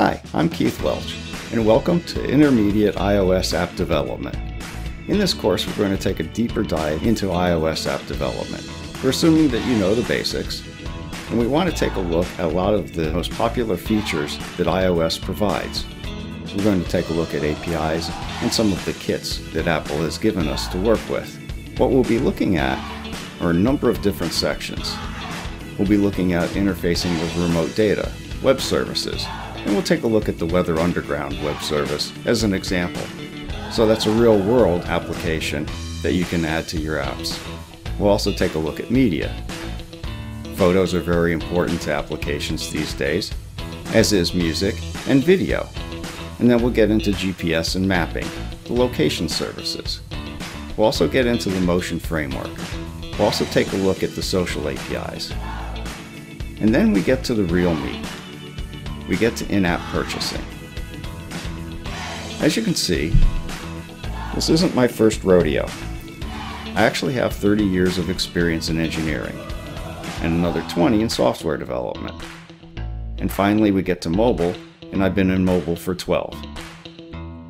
Hi, I'm Keith Welch, and welcome to Intermediate iOS App Development. In this course, we're going to take a deeper dive into iOS app development. We're assuming that you know the basics, and we want to take a look at a lot of the most popular features that iOS provides. We're going to take a look at APIs and some of the kits that Apple has given us to work with. What we'll be looking at are a number of different sections. We'll be looking at interfacing with remote data, web services, and we'll take a look at the Weather Underground web service as an example. So that's a real-world application that you can add to your apps. We'll also take a look at media. Photos are very important to applications these days, as is music and video. And then we'll get into GPS and mapping, the location services. We'll also get into the motion framework. We'll also take a look at the social APIs. And then we get to the real meat. We get to in-app purchasing. As you can see, this isn't my first rodeo. I actually have 30 years of experience in engineering and another 20 in software development. And finally we get to mobile, and I've been in mobile for 12.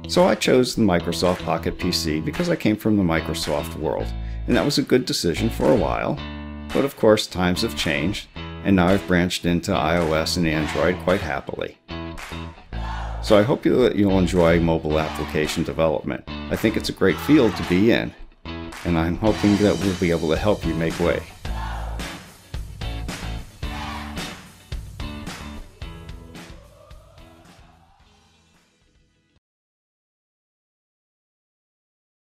So I chose the Microsoft Pocket PC because I came from the Microsoft world, and that was a good decision for a while, but of course times have changed. And now I've branched into iOS and Android quite happily. So I hope you'll enjoy mobile application development. I think it's a great field to be in, and I'm hoping that we'll be able to help you make way.